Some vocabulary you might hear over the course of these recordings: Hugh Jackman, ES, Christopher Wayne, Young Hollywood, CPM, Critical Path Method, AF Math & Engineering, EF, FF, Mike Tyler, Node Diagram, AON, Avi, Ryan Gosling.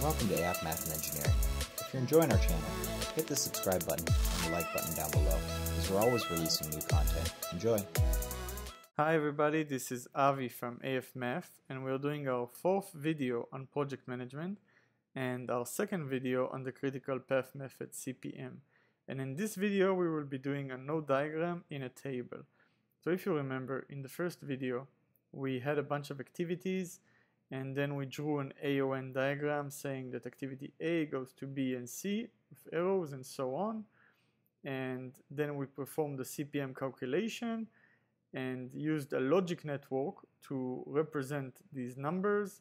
Welcome to AF Math and Engineering. If you're enjoying our channel, hit the subscribe button and the like button down below, as we're always releasing new content. Enjoy! Hi everybody, this is Avi from AF Math, and we're doing our fourth video on project management and our second video on the Critical Path Method CPM. And in this video we will be doing a node diagram in a table. So if you remember, in the first video we had a bunch of activities, and then we drew an AON diagram saying that activity A goes to B and C with arrows and so on. And then we performed the CPM calculation and used a logic network to represent these numbers.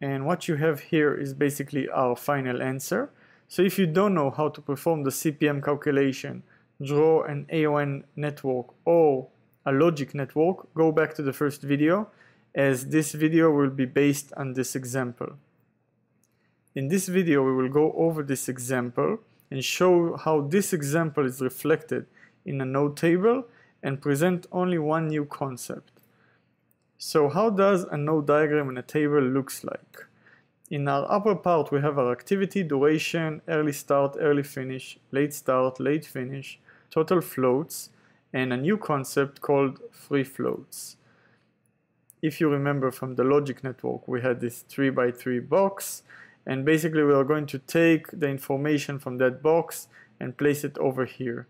And what you have here is basically our final answer. So if you don't know how to perform the CPM calculation, draw an AON network or a logic network, go back to the first video, as this video will be based on this example. In this video we will go over this example and show how this example is reflected in a node table and present only one new concept. So how does a node diagram in a table looks like? In our upper part we have our activity, duration, early start, early finish, late start, late finish, total floats, and a new concept called free floats. If you remember from the logic network, we had this 3x3 box, and basically we are going to take the information from that box and place it over here.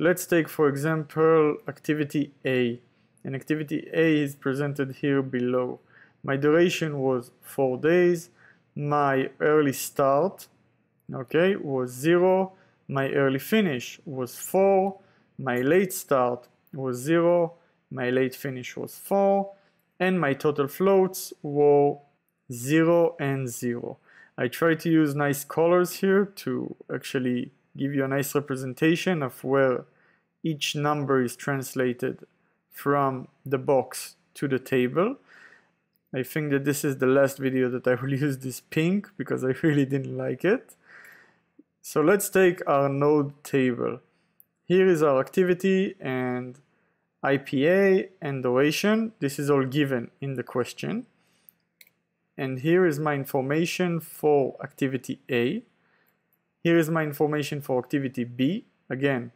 Let's take, for example, activity A, and activity A is presented here below. My duration was 4 days, my early start, okay, was 0, my early finish was 4, my late start was 0, my late finish was 4, and my total floats were 0 and 0. I try to use nice colors here to actually give you a nice representation of where each number is translated from the box to the table. I think that this is the last video that I will use this pink because I really didn't like it. So let's take our node table. Here is our activity and IPA and duration. This is all given in the question. And here is my information for activity A. Here is my information for activity B. Again,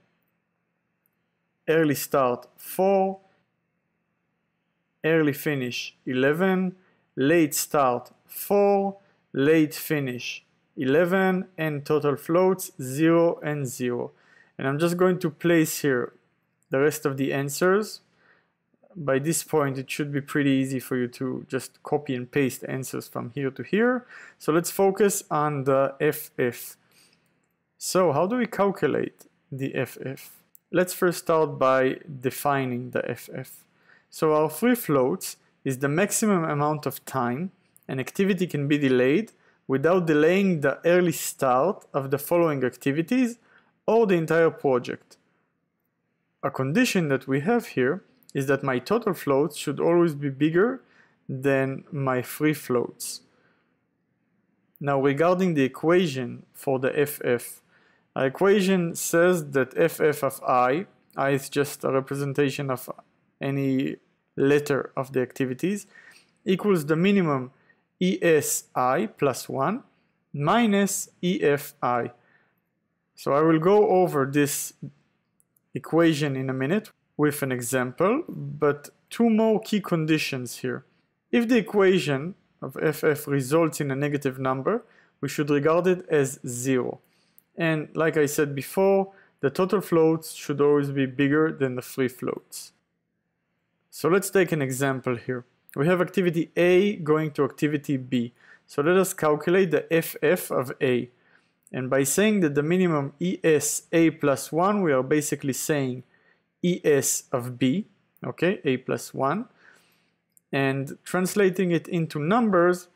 early start 4, early finish 11, late start 4, late finish 11, and total floats 0 and 0. And I'm just going to place here the rest of the answers. By this point it should be pretty easy for you to just copy and paste answers from here to here. So let's focus on the FF. So how do we calculate the FF? Let's first start by defining the FF. So our free floats is the maximum amount of time an activity can be delayed without delaying the early start of the following activities or the entire project. A condition that we have here is that my total floats should always be bigger than my free floats. Now regarding the equation for the FF, our equation says that FF of I is just a representation of any letter of the activities, equals the minimum ESI plus 1 minus EFI. So I will go over this equation in a minute with an example, but two more key conditions here. If the equation of FF results in a negative number, we should regard it as 0. And like I said before, the total floats should always be bigger than the free floats. So let's take an example here. We have activity A going to activity B. So let us calculate the FF of A. And by saying that the minimum ES A plus 1, we are basically saying ES of B, okay, A plus 1. And translating it into numbers,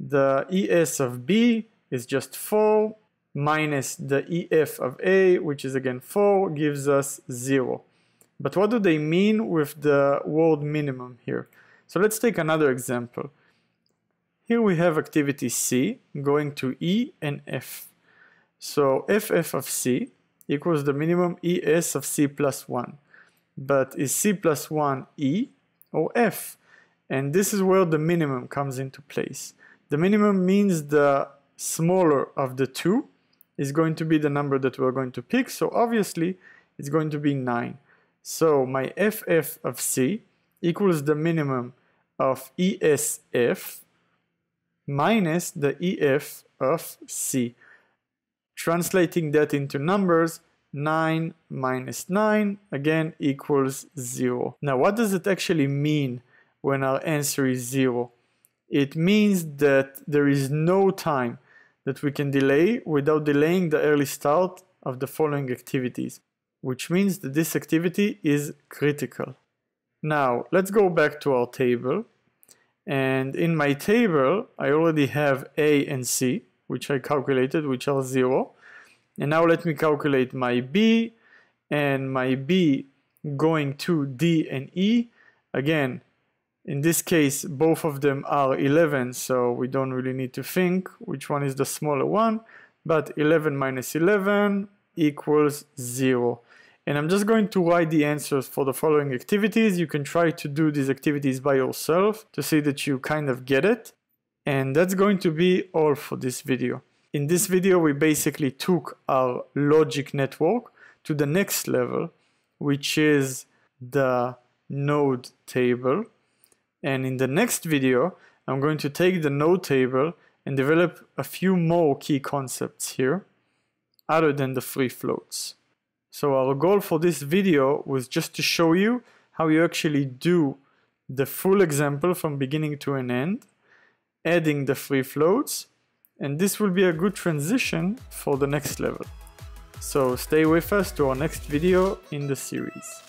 the ES of B is just 4 minus the EF of A, which is again 4, gives us 0. But what do they mean with the word minimum here? So let's take another example. Here we have activity C going to E and F. So FF of C equals the minimum ES of C plus 1. But is C plus 1 E or F? And this is where the minimum comes into place. The minimum means the smaller of the two is going to be the number that we're going to pick. So obviously it's going to be 9. So my FF of C equals the minimum of ESF minus the EF of C. Translating that into numbers, 9 minus 9 again equals 0. Now what does it actually mean when our answer is 0? It means that there is no time that we can delay without delaying the early start of the following activities, which means that this activity is critical. Now let's go back to our table, and in my table I already have A and C, which I calculated, which are 0, and now let me calculate my B, and my B going to D and E. Again, in this case both of them are 11, so we don't really need to think which one is the smaller one, but 11 minus 11 equals 0. And I'm just going to write the answers for the following activities. You can try to do these activities by yourself to see that you kind of get it. And that's going to be all for this video. In this video we basically took our logic network to the next level, which is the node table. And in the next video I'm going to take the node table and develop a few more key concepts here other than the free floats. So our goal for this video was just to show you how you actually do the full example from beginning to an end, adding the free floats, and this will be a good transition for the next level. So stay with us to our next video in the series.